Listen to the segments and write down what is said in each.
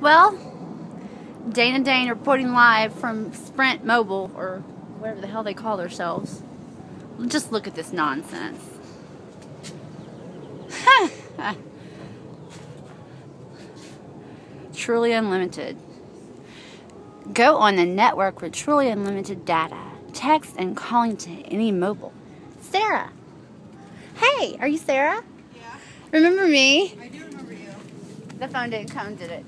Well, Dana Dane reporting live from Sprint Mobile, or whatever the hell they call themselves. Just look at this nonsense. Truly Unlimited. Go on the network with Truly Unlimited data, text, and calling to any mobile. Sarah. Hey, are you Sarah? Yeah. Remember me? I do remember you. The phone didn't come, did it?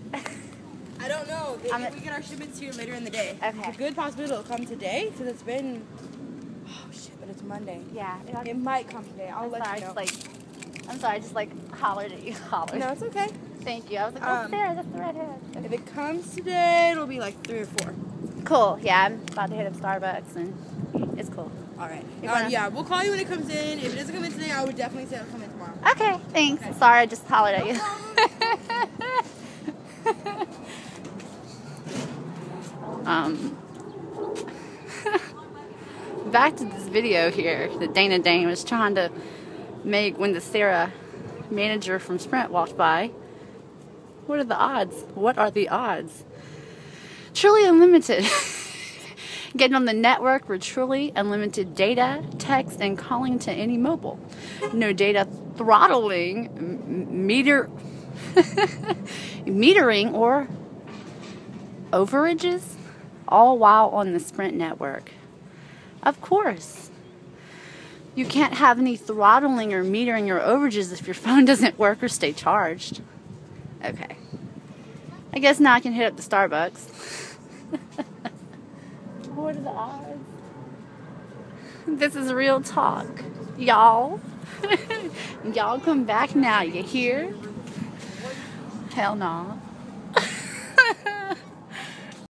I don't know. We get our shipments here later in the day. Okay. It's a good possibility it'll come today, because it's been... Oh, shit, but it's Monday. Yeah. It might come today. I'll let you know. I'm sorry, I just, hollered at you. No, it's okay. Thank you. I was like, oh, Sarah, that's the redhead. Okay. If it comes today, it'll be, 3 or 4. Cool. Yeah, I'm about to hit up Starbucks, and it's cool. All right. Yeah, we'll call you when it comes in. If it doesn't come in today, I would definitely say it'll come in tomorrow. Okay, thanks. Okay. Sorry, I just hollered at you. Back to this video here that Dana Dane was trying to make when the Sarah manager from Sprint walked by. What are the odds? What are the odds? Truly Unlimited. Getting on the network with Truly Unlimited data, text, and calling to any mobile. No data throttling, metering, or overages, all while on the Sprint network. Of course. You can't have any throttling or metering or overages if your phone doesn't work or stay charged. Okay. I guess now I can hit up the Starbucks. What are the odds? This is real talk, y'all. Y'all come back now, you hear? Hell no.